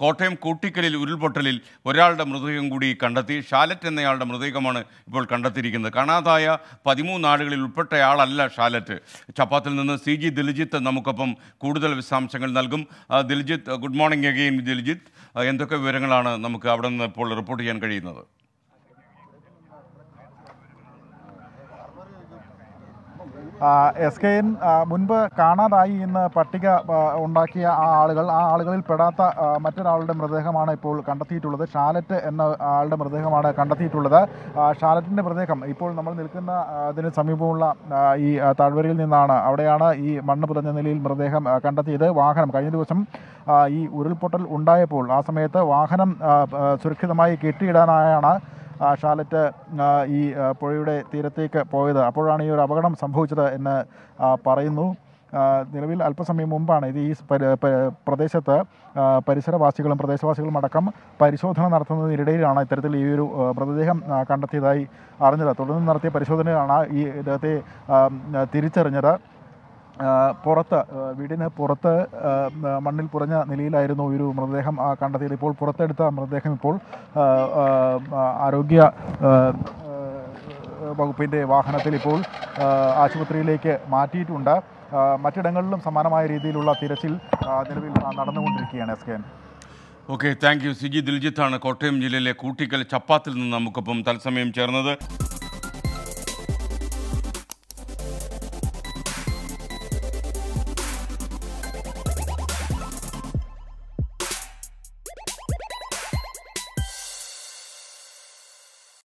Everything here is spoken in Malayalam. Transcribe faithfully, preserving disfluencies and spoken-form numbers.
കോട്ടയം കൂട്ടിക്കലിൽ ഉരുൾപൊട്ടലിൽ ഒരാളുടെ മൃതദേഹം കൂടി കണ്ടെത്തി. ഷാലറ്റ് എന്നയാളുടെ മൃതദേഹമാണ് ഇപ്പോൾ കണ്ടെത്തിയിരിക്കുന്നത്. കാണാതായ പതിമൂന്ന് ആളുകളിൽ ഉൾപ്പെട്ടയാളല്ല ഷാലറ്റ്. ചപ്പാത്തിൽ നിന്ന് സി ജി ദിൽജിത്ത് നമുക്കൊപ്പം കൂടുതൽ വിശദാംശങ്ങൾ നൽകും. Diljith, good morning again. Diljith, എന്തൊക്കെ വിവരങ്ങളാണ് നമുക്ക് അവിടെ നിന്ന് ഇപ്പോൾ റിപ്പോർട്ട് ചെയ്യാൻ കഴിയുന്നത്? എസ് കെ എൻ, മുൻപ് കാണാതായി ഇന്ന് പട്ടിക ഉണ്ടാക്കിയ ആ ആളുകൾ, ആ ആളുകളിൽ പെടാത്ത മറ്റൊരാളുടെ മൃതദേഹമാണ് ഇപ്പോൾ കണ്ടെത്തിയിട്ടുള്ളത്. ഷാലറ്റ് എന്ന ആളുടെ മൃതദേഹമാണ് കണ്ടെത്തിയിട്ടുള്ളത്. ഷാലറ്റിൻ്റെ മൃതദേഹം ഇപ്പോൾ നമ്മൾ നിൽക്കുന്ന അതിന് സമീപമുള്ള ഈ താഴ്വരയിൽ നിന്നാണ്, അവിടെയാണ് ഈ മണ്ണ് പുതഞ്ഞ നിലയിൽ മൃതദേഹം കണ്ടെത്തിയത്. വാഹനം കഴിഞ്ഞ ദിവസം ഈ ഉരുൾപൊട്ടൽ ഉണ്ടായപ്പോൾ ആ സമയത്ത് വാഹനം സുരക്ഷിതമായി കെട്ടിയിടാനായാണ് ഷാലറ്റ് ഈ പുഴയുടെ തീരത്തേക്ക് പോയത്. അപ്പോഴാണ് ഈ ഒരു അപകടം സംഭവിച്ചത് എന്ന് പറയുന്നു. നിലവിൽ അല്പസമയം മുമ്പാണ് ഇത് ഈ പ്രദേശത്ത് പരിസരവാസികളും പ്രദേശവാസികളും അടക്കം പരിശോധന നടത്തുന്നതിനിടയിലാണ് ഇത്തരത്തിൽ ഈ ഒരു മൃതദേഹം കണ്ടെത്തിയതായി അറിഞ്ഞത്. തുടർന്ന് നടത്തിയ പരിശോധനയാണ് ഈ ഇദ്ദേഹത്തെ തിരിച്ചറിഞ്ഞത്. പുറത്ത്, വീടിന് പുറത്ത് മണ്ണിൽ പുറഞ്ഞ നിലയിലായിരുന്നു ഒരു മൃതദേഹം കണ്ടെത്തിയത്. ഇപ്പോൾ പുറത്തെടുത്ത മൃതദേഹം ഇപ്പോൾ ആരോഗ്യ വകുപ്പിൻ്റെ വാഹനത്തിൽ ഇപ്പോൾ ആശുപത്രിയിലേക്ക് മാറ്റിയിട്ടുണ്ട്. മറ്റിടങ്ങളിലും സമാനമായ രീതിയിലുള്ള തിരച്ചിൽ നിലവിൽ നടന്നുകൊണ്ടിരിക്കുകയാണ്. S K N. Okay, thank you. C G ദിൽജിത്താണ് കോട്ടയം ജില്ലയിലെ കൂട്ടിക്കൽ ചപ്പാത്തിൽ നിന്ന് നമുക്കൊപ്പം തത്സമയം ചേർന്നത്.